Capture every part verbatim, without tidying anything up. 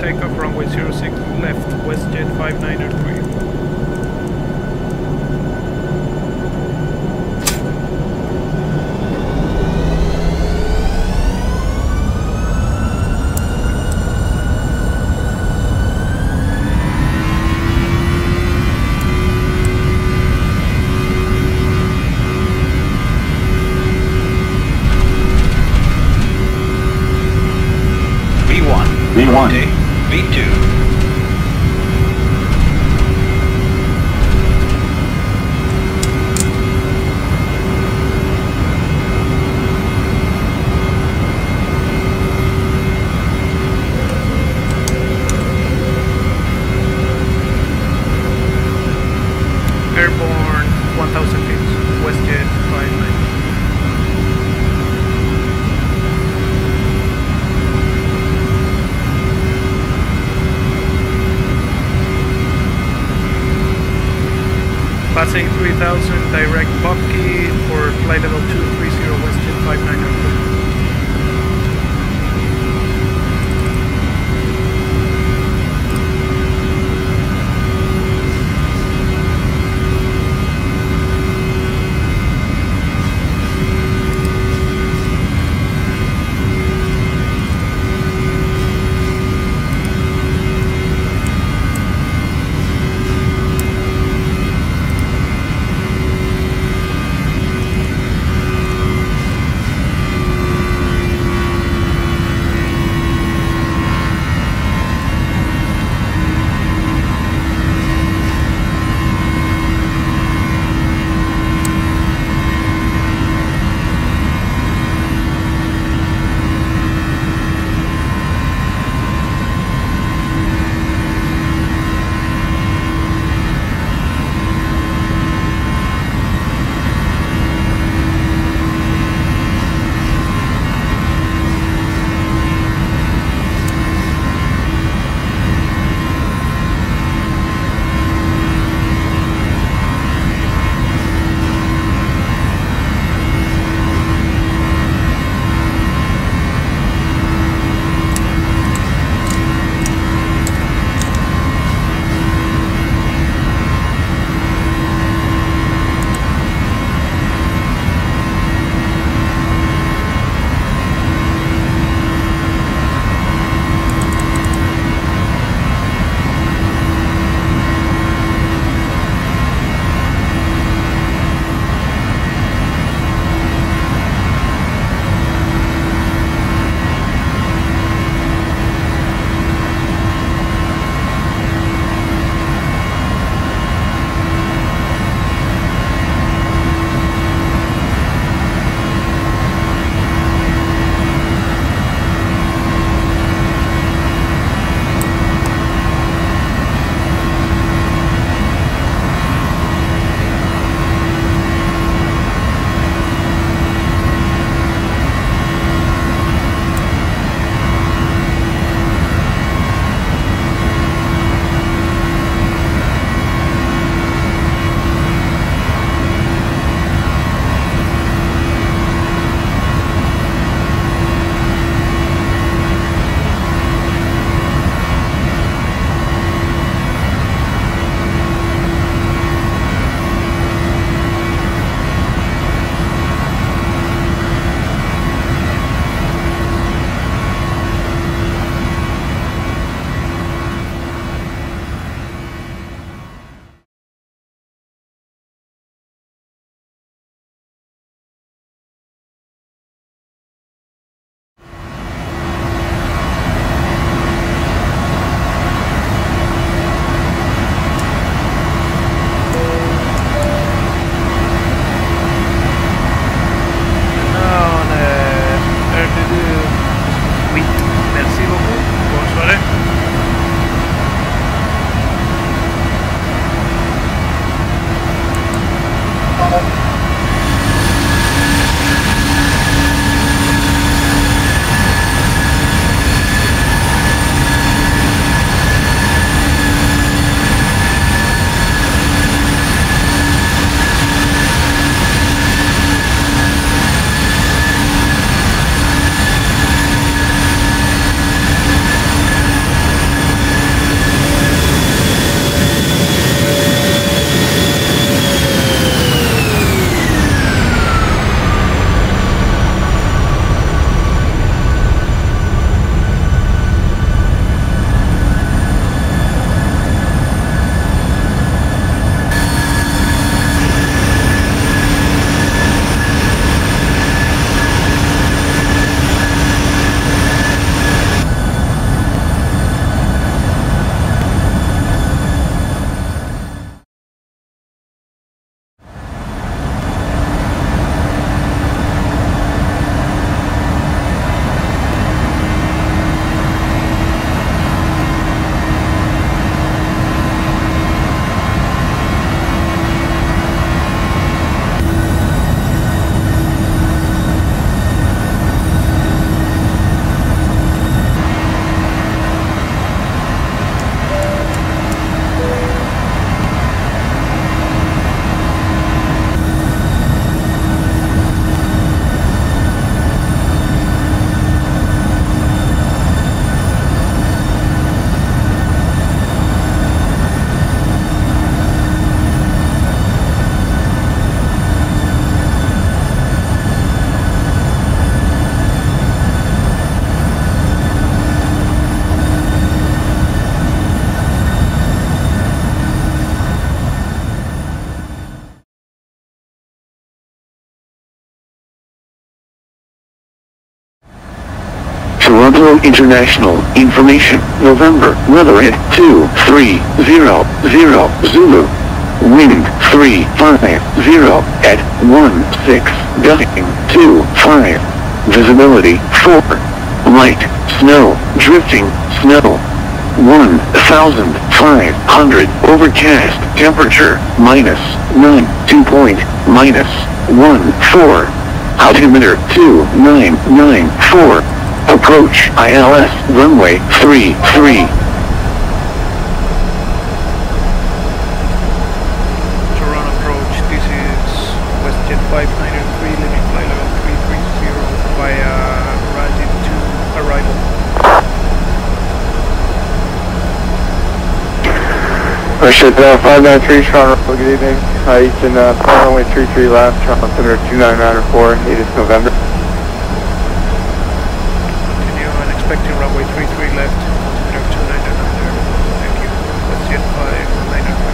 Takeoff runway zero six left, WestJet five nine three. V one, V two. Passing three thousand, direct Bucky for flight level two three zero, WestJet five nine zero three. Toronto International Information, November, weather at two three zero zero Zulu, wind three five zero at one six point two five, visibility four, light snow, drifting snow, one thousand five hundred, overcast, temperature minus nine, two point minus one four. Altimeter two nine nine four. Approach I L S runway three three. Toronto approach, this is WestJet five nine three, leaving flight level three three zero via Rajin to arrival. WestJet uh, five nine three, Toronto, good evening. Uh, you can uh, fly runway three three left, altimeter two nine nine four, eighth of November. Continue and expecting runway three three left, altimeter two nine nine four, thank you. WestJet five nine nine four.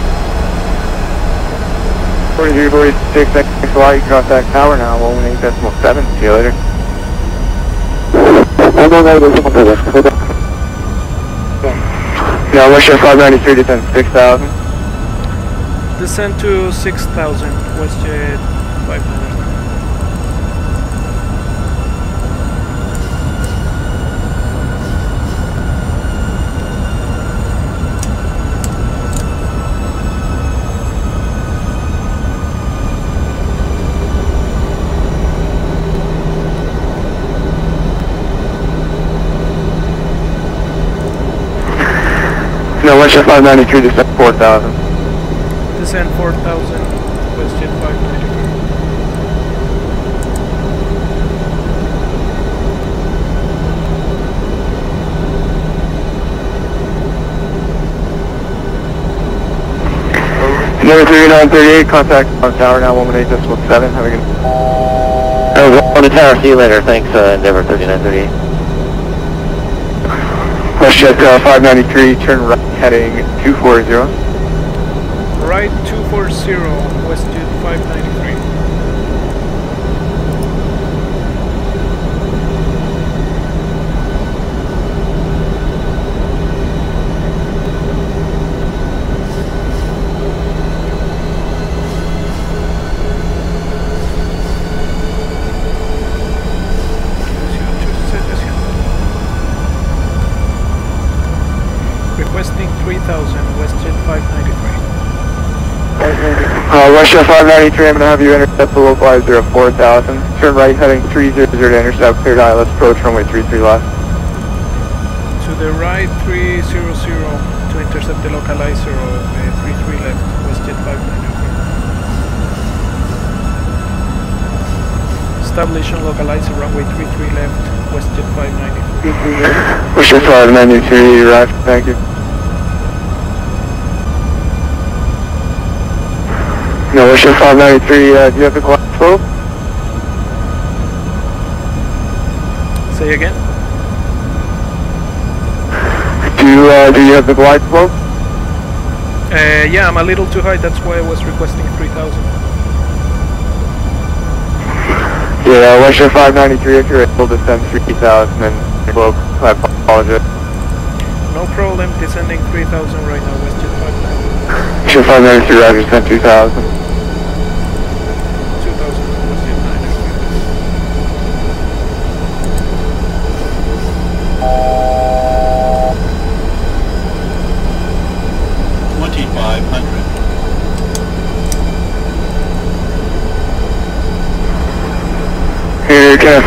forty-three forty-six, next flight, you contact tower now, one eighteen decimal seven, see you later. Now WestJet five nine three, descend six thousand. Descend to six thousand, WestJet five nine three. No, WestJet five nine three, descend four thousand. Descend four thousand, WestJet five nine three. Number thirty-nine thirty-eight, contact on tower now, one eighteen decimal seven, have a good night. Oh, on the tower, see you later, thanks, uh, Endeavour thirty-nine thirty-eight. WestJet uh, five nine three, turn right, heading two four zero. Right two four zero, WestJet five nine three. Requesting three thousand, WestJet five nine three. Uh, WestJet five nine three, I'm going to have you intercept the localized zero four thousand. Turn right heading three zero zero to intercept, cleared I L S, approach runway three three left. To the right three zero zero to intercept the localized zero, uh, three three left, WestJet five nine three. Establish on localized runway three three left, WestJet five nine three. WestJet five nine three, right, thank you. No, WestJet five nine three, uh, do you have the collapse slope? Say again? Do, uh, do you have the glide slope? Uh, yeah, I'm a little too high, that's why I was requesting three thousand. Yeah, WestJet five nine three, if you're able to send three thousand and slope, I apologize. No problem, descending three thousand right now, WestJet five nine three. WestJet five nine three, Roger, send two thousand.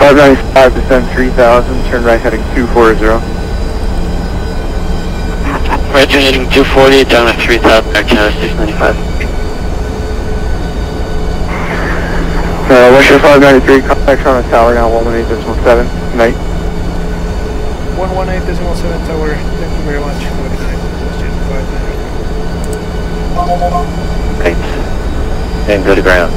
five nine five, descend three thousand, turn right heading two four zero. Right, turn heading two forty, down at three thousand, back channel six ninety-five. Uh, WestJet five nine three, contact on the tower now, one eighteen decimal seven, night. one eighteen decimal seven, tower, thank you very much, have a good night, WestJet five nine three. Thanks, and go to ground.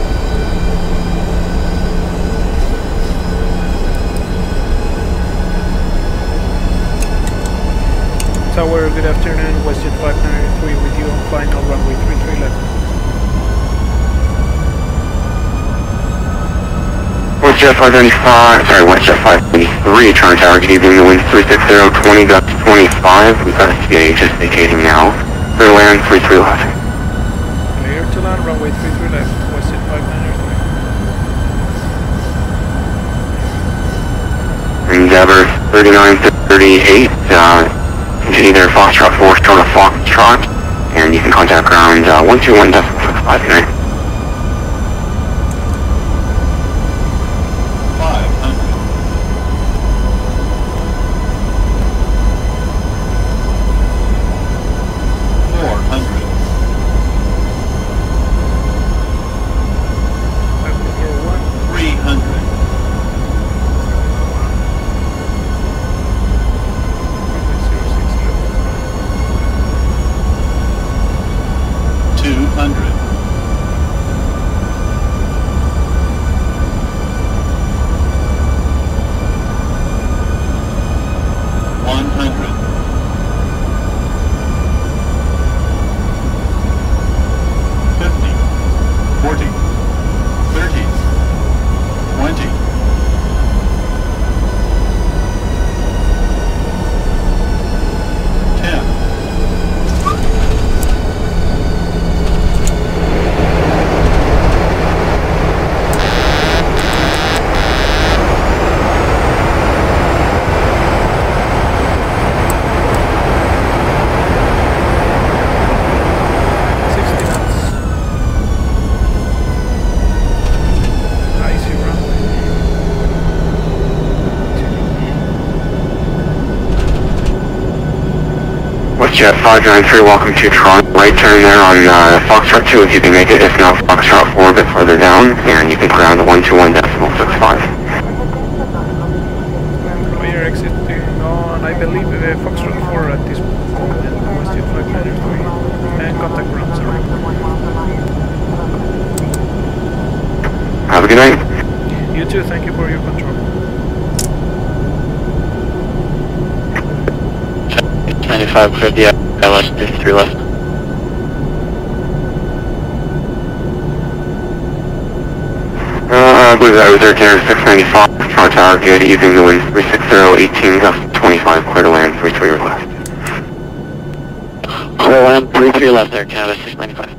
Tower, good afternoon, WestJet five nine three with you on final runway three three left. WestJet five nine five, sorry, WestJet five three. three, Charlie Tower, good evening, the wind's three sixty, twenty, gusts twenty-five, we've got a C A just vacating now, clear to land, three three left. Clear to land, runway three three left, WestJet five nine zero three. Endeavour thirty-nine thirty-eight, uh, continue there, Foxtrot four, Toronto Foxtrot, and you can contact ground uh, one two one point six five tonight. WestJet five nine three, welcome to Toronto. Right turn there on uh, Foxtrot two if you can make it, if not Foxtrot four a bit further down, and you can ground one two one point six five. Clear exit on, I believe, uh, Foxtrot four at this moment, WestJet five nine three, and contact ground zero. Have a good night. You too, thank you for your control. ninety-five cleared the L S three left. Uh, I believe that was air six ninety-five, Toronto Tower, good evening, the wind three sixty, eighteen, gust twenty-five, clear to land, three three left. Clear to land, three three left, Air Canada six ninety-five.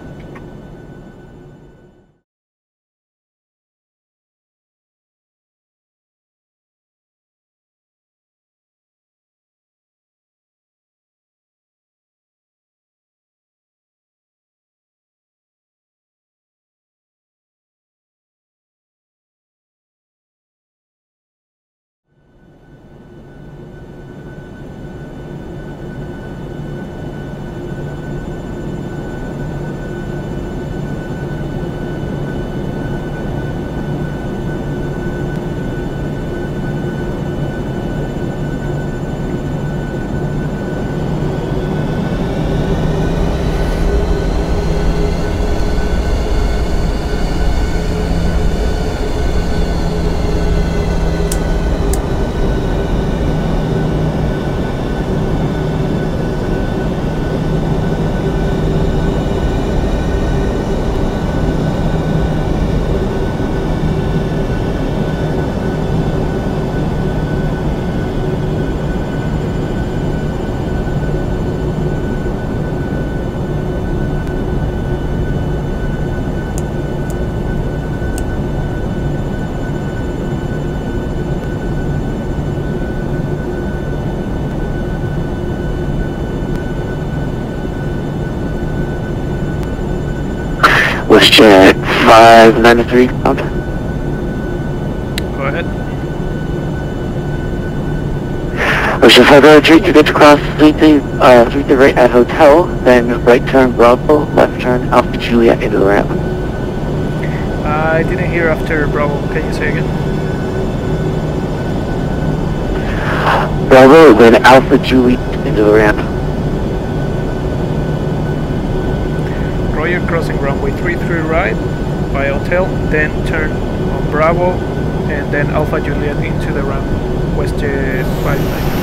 WestJet five nine three, up. Go ahead. WestJet five nine three, you get to cross three three right at hotel, then right turn Bravo, left turn Alpha Juliet into the ramp. Uh, I didn't hear after Bravo, can you say again? Bravo, then Alpha Juliet into the ramp. Roger, crossing runway three three right by hotel, then turn on Bravo and then Alpha Juliet into the ramp, WestJet five nine three.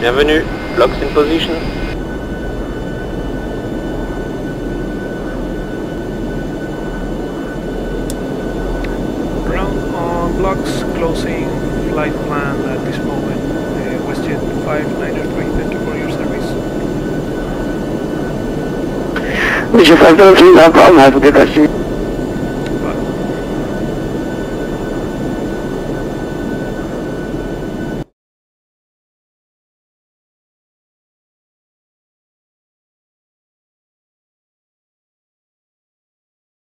Bienvenue, locks in position. Ground on blocks, closing flight plan at this moment. Uh, WestJet five nine three, thank you for your service. Monsieur five nine three, no problem, have a good rest of you.